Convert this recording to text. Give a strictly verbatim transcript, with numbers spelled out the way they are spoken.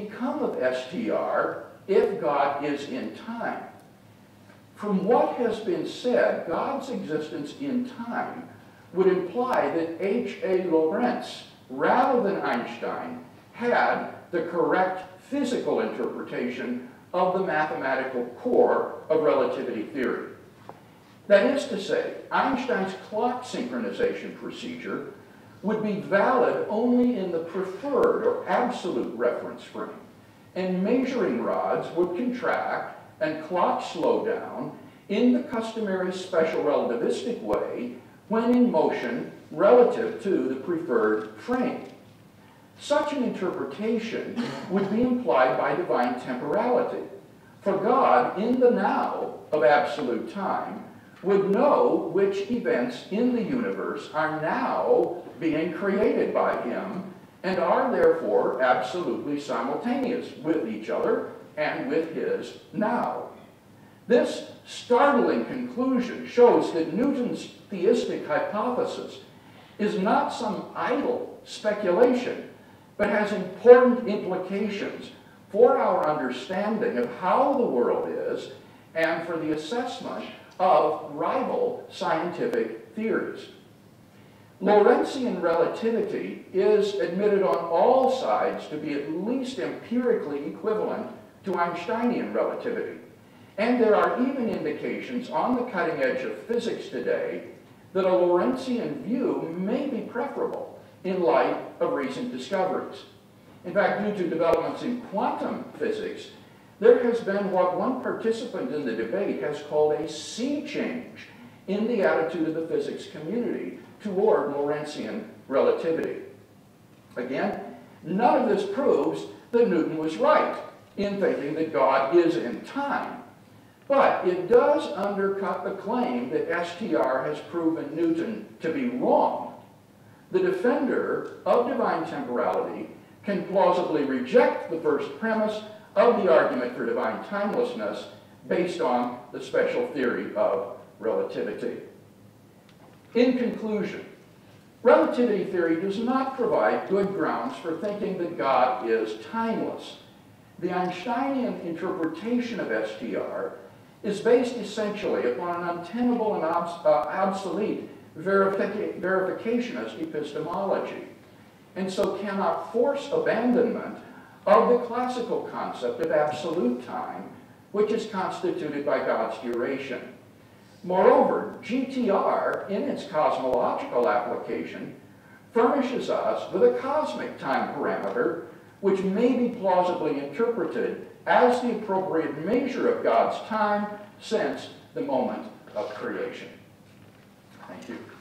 become of S T R if God is in time? From what has been said, God's existence in time would imply that H. A. Lorentz, rather than Einstein, had the correct physical interpretation of the mathematical core of relativity theory. That is to say, Einstein's clock synchronization procedure would be valid only in the preferred or absolute reference frame, and measuring rods would contract and clocks slow down in the customary special relativistic way when in motion relative to the preferred frame. Such an interpretation would be implied by divine temporality, for God in the now of absolute time would know which events in the universe are now being created by him and are therefore absolutely simultaneous with each other and with his now. This startling conclusion shows that Newton's theistic hypothesis is not some idle speculation, but has important implications for our understanding of how the world is and for the assessment of rival scientific theories. Lorentzian relativity is admitted on all sides to be at least empirically equivalent to Einsteinian relativity, and there are even indications on the cutting edge of physics today that a Lorentzian view may be preferable in light of recent discoveries. In fact, due to developments in quantum physics, there has been what one participant in the debate has called a sea change in the attitude of the physics community toward Lorentzian relativity. Again, none of this proves that Newton was right in thinking that God is in time, but it does undercut the claim that S T R has proven Newton to be wrong. The defender of divine temporality can plausibly reject the first premise of the argument for divine timelessness based on the special theory of relativity. In conclusion, relativity theory does not provide good grounds for thinking that God is timeless. The Einsteinian interpretation of S T R is based essentially upon an untenable and obs- uh, obsolete verific- verificationist epistemology, and so cannot force abandonment of the classical concept of absolute time, which is constituted by God's duration. Moreover, G T R, in its cosmological application, furnishes us with a cosmic time parameter which may be plausibly interpreted as the appropriate measure of God's time since the moment of creation. Thank you.